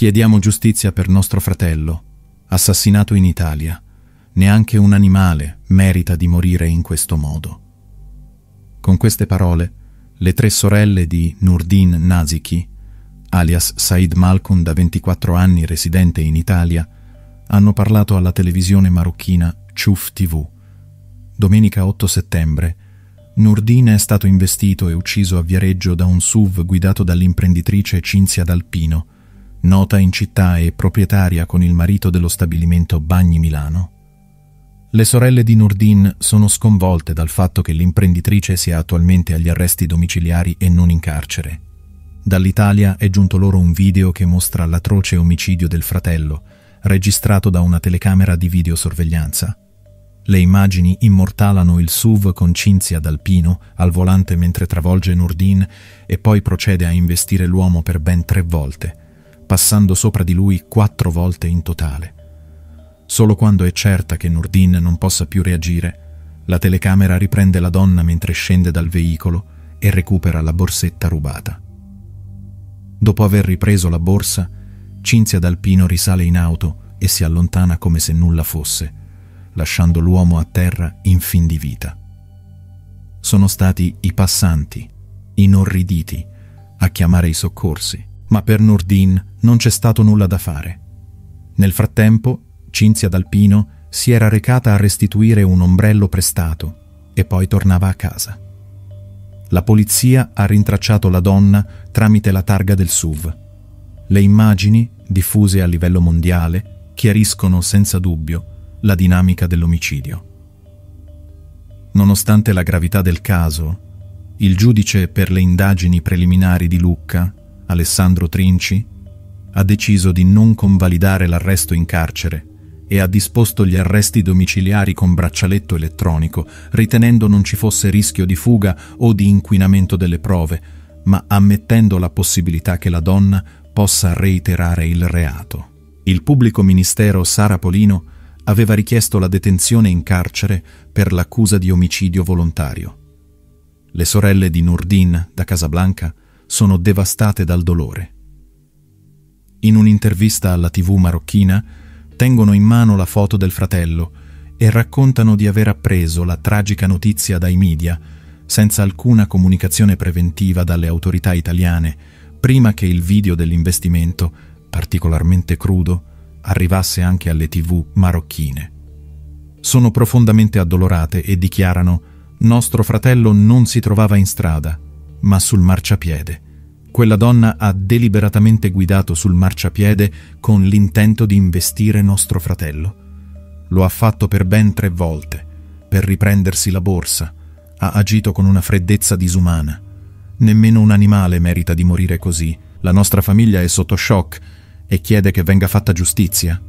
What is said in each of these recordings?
Chiediamo giustizia per nostro fratello, assassinato in Italia. Neanche un animale merita di morire in questo modo. Con queste parole, le tre sorelle di Nurdin Naziki, alias Said Malcolm, da 24 anni residente in Italia, hanno parlato alla televisione marocchina Ciuff TV. Domenica 8 settembre, Nurdin è stato investito e ucciso a Viareggio da un SUV guidato dall'imprenditrice Cinzia Dal Pino, nota in città e proprietaria con il marito dello stabilimento Bagni Milano. Le sorelle di Nurdin sono sconvolte dal fatto che l'imprenditrice sia attualmente agli arresti domiciliari e non in carcere. Dall'Italia è giunto loro un video che mostra l'atroce omicidio del fratello, registrato da una telecamera di videosorveglianza. Le immagini immortalano il SUV con Cinzia Dal Pino al volante mentre travolge Nurdin e poi procede a investire l'uomo per ben 3 volte, passando sopra di lui 4 volte in totale. Solo quando è certa che Nurdin non possa più reagire, la telecamera riprende la donna mentre scende dal veicolo e recupera la borsetta rubata. Dopo aver ripreso la borsa, Cinzia Dal Pino risale in auto e si allontana come se nulla fosse, lasciando l'uomo a terra in fin di vita. Sono stati i passanti, inorriditi, a chiamare i soccorsi, ma per Nurdin non c'è stato nulla da fare. Nel frattempo, Cinzia Dal Pino si era recata a restituire un ombrello prestato e poi tornava a casa. La polizia ha rintracciato la donna tramite la targa del SUV. Le immagini, diffuse a livello mondiale, chiariscono senza dubbio la dinamica dell'omicidio. Nonostante la gravità del caso, il giudice per le indagini preliminari di Lucca, Alessandro Trinci, ha deciso di non convalidare l'arresto in carcere e ha disposto gli arresti domiciliari con braccialetto elettronico, ritenendo non ci fosse rischio di fuga o di inquinamento delle prove, ma ammettendo la possibilità che la donna possa reiterare il reato. Il pubblico ministero Sara Polino aveva richiesto la detenzione in carcere per l'accusa di omicidio volontario. Le sorelle di Nurdin, da Casablanca, sono devastate dal dolore. In un'intervista alla TV marocchina, tengono in mano la foto del fratello e raccontano di aver appreso la tragica notizia dai media, senza alcuna comunicazione preventiva dalle autorità italiane, prima che il video dell'investimento, particolarmente crudo, arrivasse anche alle TV marocchine. Sono profondamente addolorate e dichiarano: «Nostro fratello non si trovava in strada, ma sul marciapiede. Quella donna ha deliberatamente guidato sul marciapiede con l'intento di investire nostro fratello. Lo ha fatto per ben 3 volte, per riprendersi la borsa. Ha agito con una freddezza disumana. Nemmeno un animale merita di morire così. La nostra famiglia è sotto shock e chiede che venga fatta giustizia.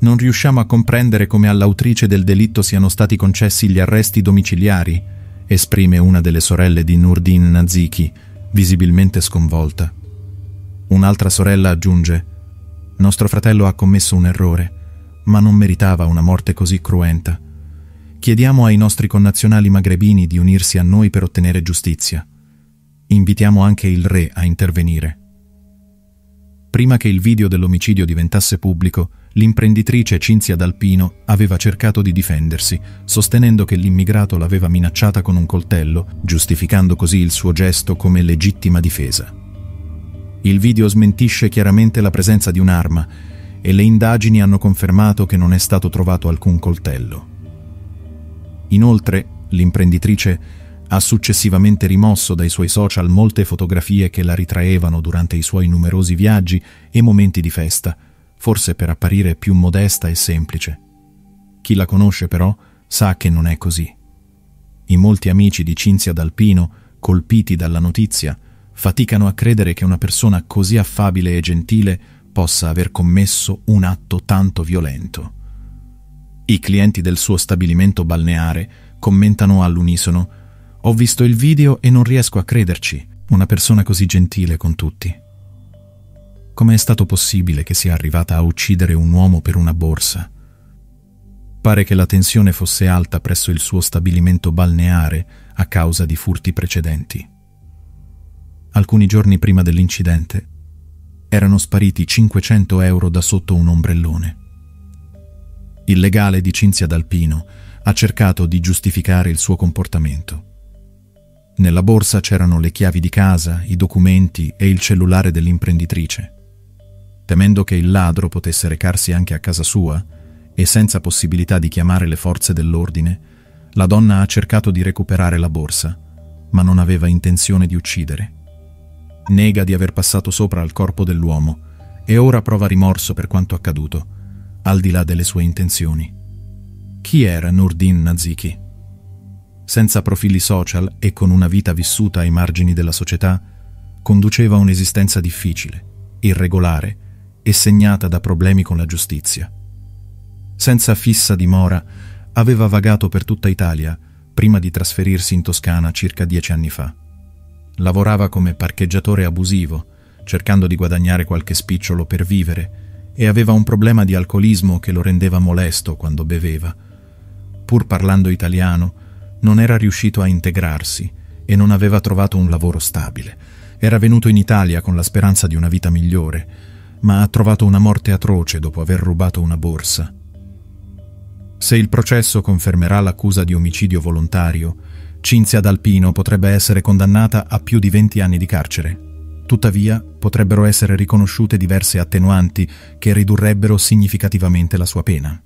Non riusciamo a comprendere come all'autrice del delitto siano stati concessi gli arresti domiciliari», esprime una delle sorelle di Nurdin Naziki, visibilmente sconvolta. Un'altra sorella aggiunge: «Nostro fratello ha commesso un errore, ma non meritava una morte così cruenta. Chiediamo ai nostri connazionali magrebini di unirsi a noi per ottenere giustizia. Invitiamo anche il re a intervenire». Prima che il video dell'omicidio diventasse pubblico, l'imprenditrice Cinzia Dal Pino aveva cercato di difendersi, sostenendo che l'immigrato l'aveva minacciata con un coltello, giustificando così il suo gesto come legittima difesa. Il video smentisce chiaramente la presenza di un'arma e le indagini hanno confermato che non è stato trovato alcun coltello. Inoltre, l'imprenditrice ha successivamente rimosso dai suoi social molte fotografie che la ritraevano durante i suoi numerosi viaggi e momenti di festa, forse per apparire più modesta e semplice. Chi la conosce però sa che non è così. I molti amici di Cinzia Dal Pino, colpiti dalla notizia, faticano a credere che una persona così affabile e gentile possa aver commesso un atto tanto violento. I clienti del suo stabilimento balneare commentano all'unisono: «Ho visto il video e non riesco a crederci, una persona così gentile con tutti. Come è stato possibile che sia arrivata a uccidere un uomo per una borsa?» Pare che la tensione fosse alta presso il suo stabilimento balneare a causa di furti precedenti. Alcuni giorni prima dell'incidente, erano spariti 500 euro da sotto un ombrellone. Il legale di Cinzia Dal Pino ha cercato di giustificare il suo comportamento. Nella borsa c'erano le chiavi di casa, i documenti e il cellulare dell'imprenditrice. Temendo che il ladro potesse recarsi anche a casa sua e senza possibilità di chiamare le forze dell'ordine, la donna ha cercato di recuperare la borsa, ma non aveva intenzione di uccidere. Nega di aver passato sopra al corpo dell'uomo e ora prova rimorso per quanto accaduto, al di là delle sue intenzioni. Chi era Nurdin Naziki? Senza profili social e con una vita vissuta ai margini della società, conduceva un'esistenza difficile, irregolare e segnata da problemi con la giustizia. Senza fissa dimora, aveva vagato per tutta Italia prima di trasferirsi in Toscana circa 10 anni fa. Lavorava come parcheggiatore abusivo, cercando di guadagnare qualche spicciolo per vivere, e aveva un problema di alcolismo che lo rendeva molesto quando beveva. Pur parlando italiano, non era riuscito a integrarsi e non aveva trovato un lavoro stabile. Era venuto in Italia con la speranza di una vita migliore, ma ha trovato una morte atroce dopo aver rubato una borsa. Se il processo confermerà l'accusa di omicidio volontario, Cinzia Dal Pino potrebbe essere condannata a più di 20 anni di carcere. Tuttavia, potrebbero essere riconosciute diverse attenuanti che ridurrebbero significativamente la sua pena.